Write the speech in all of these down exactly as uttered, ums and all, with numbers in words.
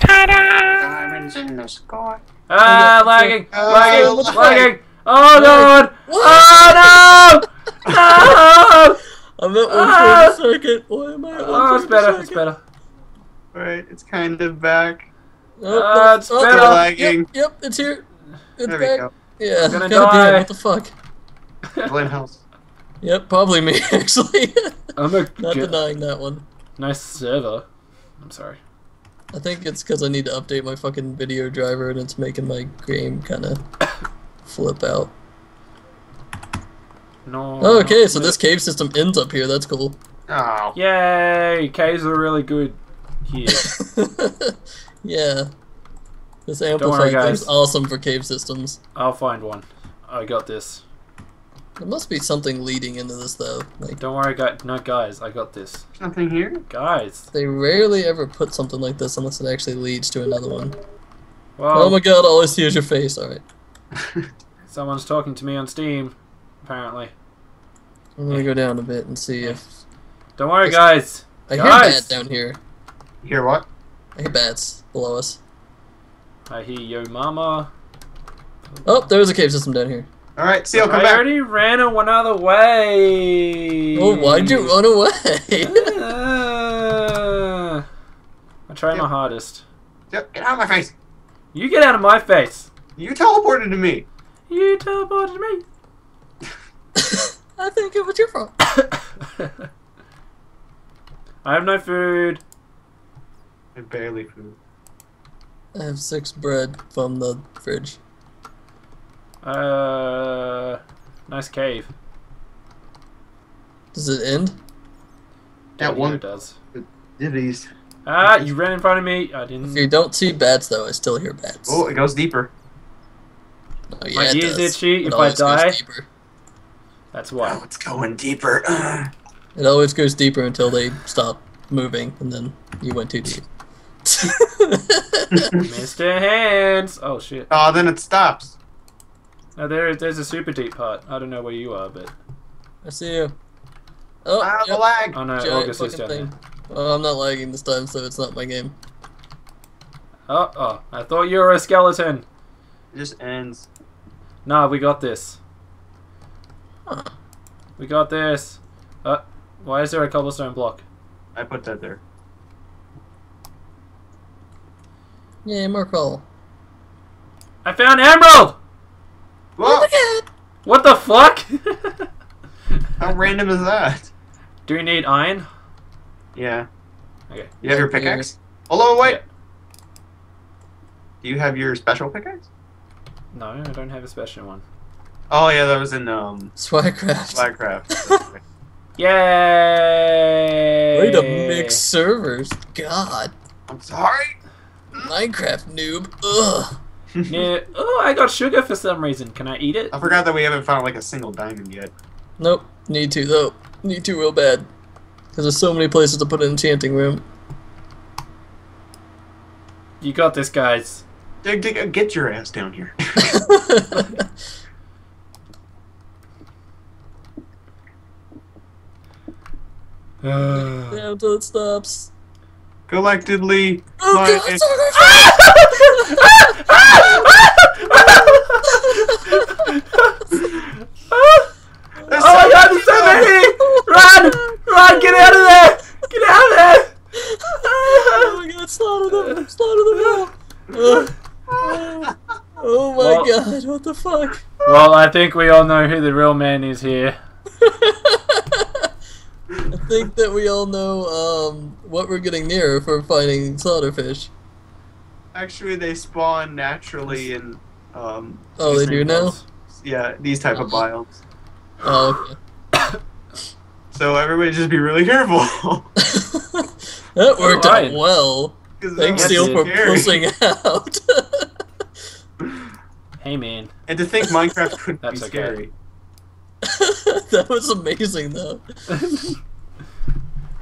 Ta-da! Diamonds in the sky. Ah, lagging, oh, lagging, lagging. Oh, God. Oh, no. No. I'm at one circuit. Why am I at oh, it's better. Circuit? It's better. All right, it's kind of back. Oh, uh, it's oh, better. Lagging. Yep, yep, it's here. It's there back. We go. Yeah, I'm gonna die. It, what the fuck? Blame health. Yep, probably me, actually. I'm a not denying that one. Nice server. I'm sorry. I think it's because I need to update my fucking video driver and it's making my game kind of flip out. No. Oh, okay, so this cave system ends up here. That's cool. Oh. Yay! Caves are really good here. Yeah. This amplifying thing's awesome for cave systems. I'll find one. I got this. There must be something leading into this, though. Like, don't worry, guys. No, guys, I got this. Nothing here? Guys. They rarely ever put something like this unless it actually leads to another one. Well, oh my god, all I see is your face. Alright. Someone's talking to me on Steam, apparently. I'm gonna yeah. go down a bit and see if... Don't worry, guys. I guys. hear bats down here. You hear what? I hear bats below us. I hear yo mama. Oh, there's a cave system down here. Alright, see, I'll come I back. I already ran one other way. Oh, why'd you run away? uh, I tried yep. my hardest. Yep, get out of my face. You get out of my face. You teleported to me. You teleported to me. I think it was your fault. I have no food. I have barely food. I have six bread from the fridge. Uh, nice cave. Does it end? That one does. It is. Ah, you ran in front of me. I didn't. If you don't see bats, though, I still hear bats. Oh, it goes deeper. Oh, yeah, my ears itchy. If I die, that's why. Oh, it's going deeper. It always goes deeper until they stop moving, and then you went too deep. Mister Hands. Oh shit. Oh, then it stops. Now there, there's a super deep part. I don't know where you are, but... I see you. Oh, ah, yep. lag. Oh no, August is down there. Oh, I'm not lagging this time, so it's not my game. Oh, oh, I thought you were a skeleton. It just ends. Nah, we got this. Huh. We got this. Uh, why is there a cobblestone block? I put that there. Yay, more coal. I found emerald! Oh, what the fuck? How random is that? Do we need iron? Yeah. Okay. You have your pickaxe? Hello, wait! Okay. Do you have your special pickaxe? No, I don't have a special one. Oh yeah, that was in um Swagcraft. Swagcraft. Yay! Way to mix servers. God. I'm sorry. Minecraft noob. Ugh. Yeah. Oh, I got sugar for some reason. Can I eat it? I forgot that we haven't found like a single diamond yet. Nope. Need to though. Need to real bad. Because there's so many places to put an enchanting room. You got this, guys. Dig, dig, get your ass down here. uh. Down till it stops. Collectively. Oh, God, I'm sorry. There's oh my god, there's so many! Run! Run! Get out of there! Get out of there! Oh my god, slaughter them! Slaughter them all! Uh, oh my well, god, what the fuck? Well, I think we all know who the real man is here. I think that we all know um, what we're getting near for fighting slaughterfish. Actually, they spawn naturally in. Um, oh, they do now? Yeah, these type oh. of biomes. Oh, okay. So everybody just be really careful. That worked oh, out well. Thanks, Seal, for pushing out. Hey, man. And to think Minecraft couldn't That's be scary. Okay. That was amazing, though.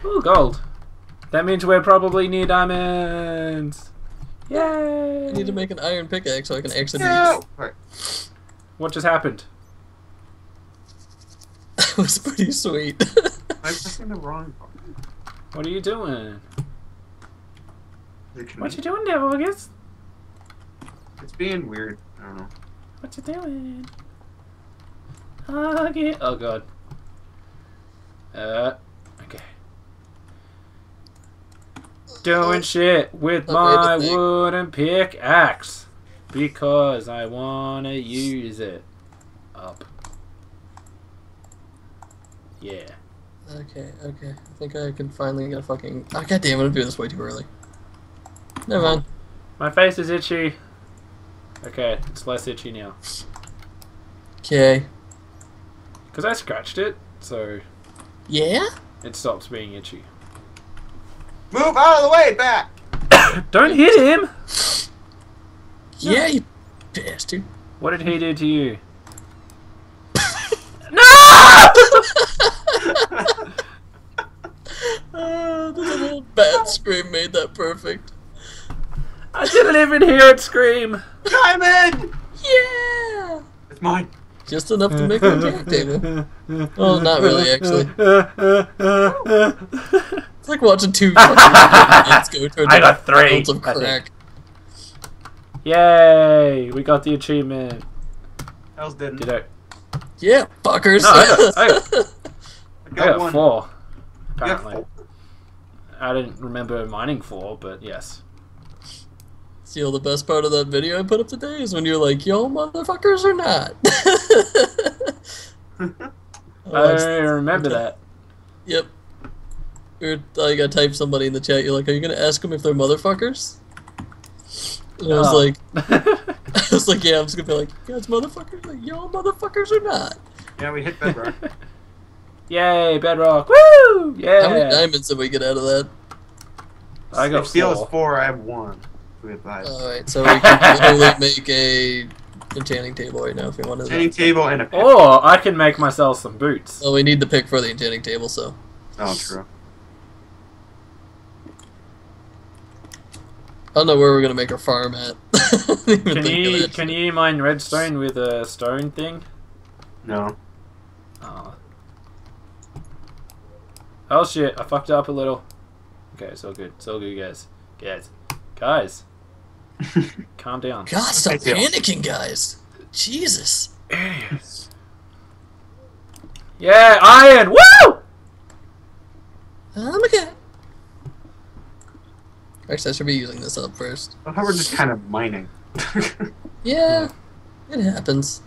Ooh, gold. That means we're probably near diamonds. Yay! I need to make an iron pickaxe so I can actually no. do this. What just happened? That was pretty sweet. I'm pressing the wrong button. What are you doing? Literally. What you doing there, August? It's being weird. I don't know. What you doing? Okay. Oh god. Uh. Okay. Doing shit with my wooden pickaxe because I wanna use it up. Yeah. Okay, okay. I think I can finally get a fucking. Oh, god damn! I'm gonna do this way too early. Never mind. My face is itchy. Okay, it's less itchy now. Okay. Because I scratched it, so. Yeah? It stops being itchy. Move out of the way, back! Don't hit him! Yeah, you bastard. What did he do to you? No! Oh, the little bat scream made that perfect. I didn't even hear it scream! Diamond! Yeah! It's mine. Just enough to make my jack table. Well, not really, actually. It's like watching two fucking go I got three! Of crack. Yay! We got the achievement. Else didn't. Did I? Yeah, fuckers! No, I got, I got, I got, I got four. Apparently. Got four. I didn't remember mining four, but yes. You know, the best part of that video I put up today is when you're like, yo, motherfuckers or not. I remember that. Yep. You're, like, I typed somebody in the chat, you're like, are you going to ask them if they're motherfuckers? And no. I was like, I was like, yeah, I'm just going to be like, yeah, it's motherfuckers. Like, yo, motherfuckers or not. Yeah, we hit bedrock. Yay, bedrock. Woo! Yeah. How many diamonds did we get out of that? I got four. If four, I have one. Alright, so we can literally make a enchanting table right now if we want to. Enchanting table and a pick. Oh, I can make myself some boots. Well, we need the pick for the enchanting table, so. Oh, true. I don't know where we're going to make our farm at. Can you can you mine redstone with a stone thing? No. Oh. Oh shit, I fucked up a little. Okay, it's all good. It's all good, guys. Guys. Guys. Calm down. God, stop panicking, guys. Jesus. Yeah, iron. Woo! I'm okay. Actually, I should be using this up first. I thought we're just kind of mining. Yeah, it happens.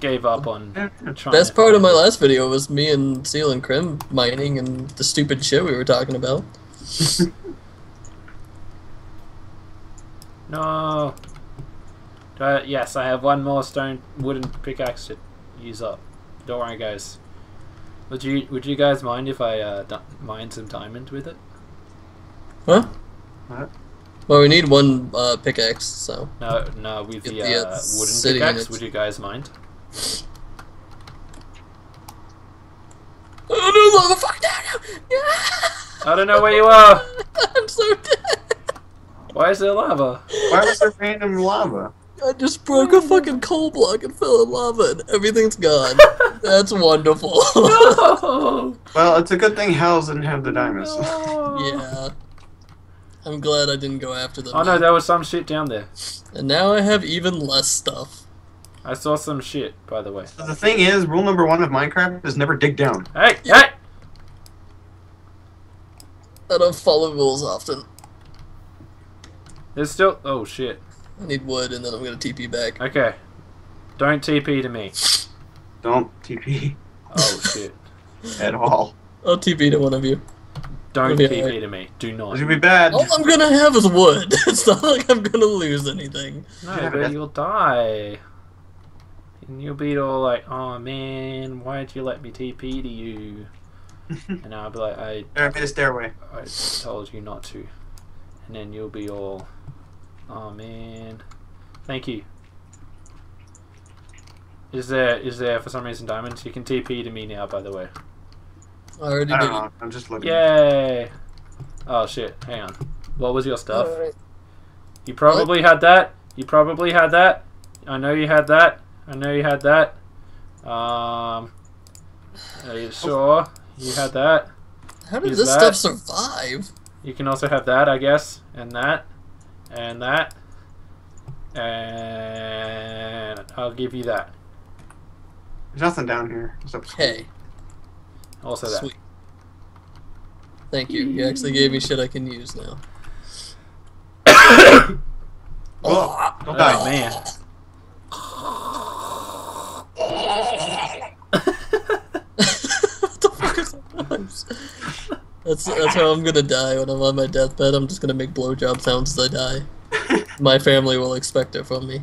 Gave up on trying. Best part of my last video was me and Seal and Krim mining and the stupid shit we were talking about. No. Do I, yes, I have one more stone wooden pickaxe to use up. Don't worry, guys. Would you Would you guys mind if I uh, d mine some diamond with it? Huh? Huh? Well, we need one uh, pickaxe, so. No, no, with the, the uh, wooden pickaxe. Would you guys mind? Oh no! Lava, fuck down! Yeah. I don't know where you are. I'm so dead. Why is there lava? Why was there random lava? I just broke a fucking coal block and fell in lava and everything's gone. That's wonderful. No. Well, it's a good thing Hells didn't have the diamonds. No. Yeah. I'm glad I didn't go after them. Oh no, there was some shit down there. And now I have even less stuff. I saw some shit, by the way. So the thing is, rule number one of Minecraft is never dig down. Hey, yeah. Hey! I don't follow rules often. There's still. Oh shit. I need wood and then I'm gonna T P back. Okay. Don't T P to me. Don't T P. Oh shit. At all. I'll T P to one of you. Don't T P right. to me. Do not. It's gonna be bad. All I'm gonna have is wood. It's not like I'm gonna lose anything. No, yeah, but you'll die. And you'll be all like, oh man, why'd you let me T P to you? And I'll be like, I. Alright, the stairway. I told you not to. And then you'll be all. Oh man, thank you. Is there is there for some reason diamonds? You can T P to me now, by the way. I already did. I'm just looking. Yay! Oh shit! Hang on. What was your stuff? Right. You probably what? had that. You probably had that. I know you had that. I know you had that. Um, are you sure you had that? How did Use this that. stuff survive? You can also have that, I guess, and that, and that, and I'll give you that. There's nothing down here. Okay. Also that. Sweet. Thank you. You actually gave me shit I can use now. oh, oh, oh man. What the fuck is that? That's that's how I'm gonna die when I'm on my deathbed. I'm just gonna make blowjob sounds as I die. My family will expect it from me.